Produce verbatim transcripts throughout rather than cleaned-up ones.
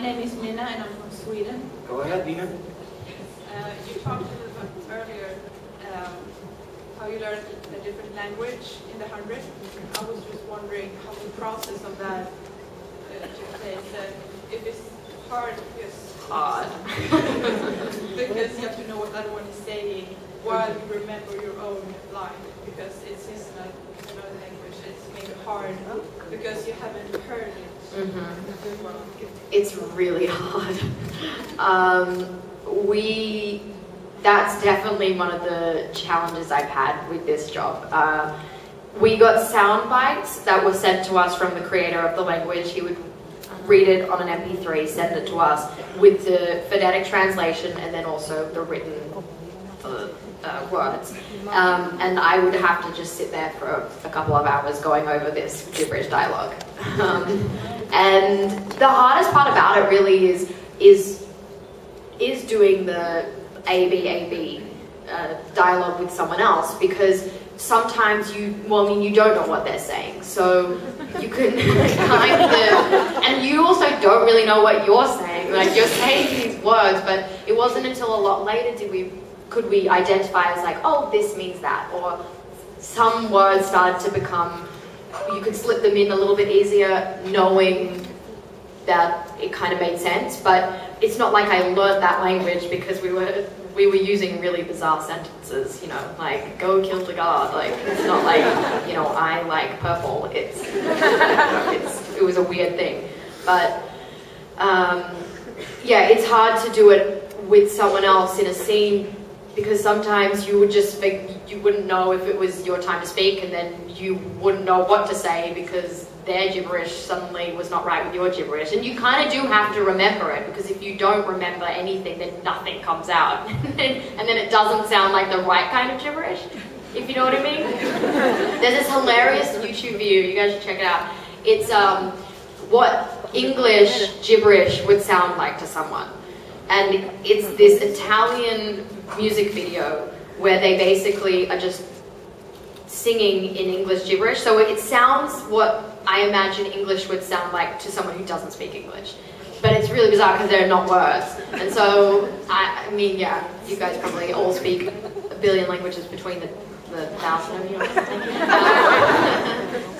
My name is Minna and I'm from Sweden. Go ahead, Minna. Uh, you talked a little bit earlier um, how you learned a different language in the hundred. I was just wondering how the process of that uh, took place. Uh, if it's hard, it's odd. Because you have to know what the other one is saying while you remember your own line. Because it's just like another language. It's made it hard because you haven't heard it. Mm-hmm. Well, it's really hard. um, we, that's definitely one of the challenges I've had with this job. Uh, we got sound bites that were sent to us from the creator of the language. He would read it on an M P three, send it to us with the phonetic translation and then also the written uh, uh, words. Um, and I would have to just sit there for a, a couple of hours going over this gibberish dialogue. Um, and the hardest part about it really is is is doing the A B A B uh, dialogue with someone else, because sometimes you, well, I mean, you don't know what they're saying, so you can kind of, and you also don't really know what you're saying. Like, you're saying these words, but it wasn't until a lot later did we could we identify as like, oh, this means that, or some words started to become, you could slip them in a little bit easier knowing that it kind of made sense. But it's not like I learned that language because we were we were using really bizarre sentences, you know, like go kill the guard. Like, it's not like, you know, I like purple. It's, it's it was a weird thing. But um, yeah, it's hard to do it with someone else in a scene, because sometimes you would just think you wouldn't know if it was your time to speak, and then you wouldn't know what to say because their gibberish suddenly was not right with your gibberish. And you kind of do have to remember it, because if you don't remember anything, then nothing comes out. And then it doesn't sound like the right kind of gibberish, if you know what I mean. There's this hilarious YouTube video, you guys should check it out. It's um, what English gibberish would sound like to someone. And it's this Italian music video where they basically are just singing in English gibberish. So it sounds what I imagine English would sound like to someone who doesn't speak English. But it's really bizarre because they're not words. And so, I, I mean, yeah, you guys probably all speak a billion languages between the, the thousand of you.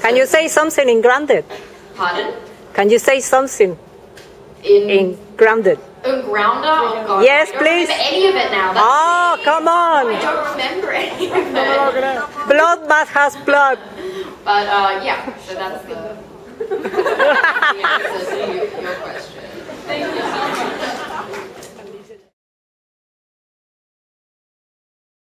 Can you say something in Grounder? Pardon? Can you say something in, in Grounder? Oh, Grounder? Oh, God. Yes, please. I don't remember any of it now. That's oh, me. Come on. I don't remember any of it. Blood bath has blood. But, uh, yeah, so that's the, the answer to you.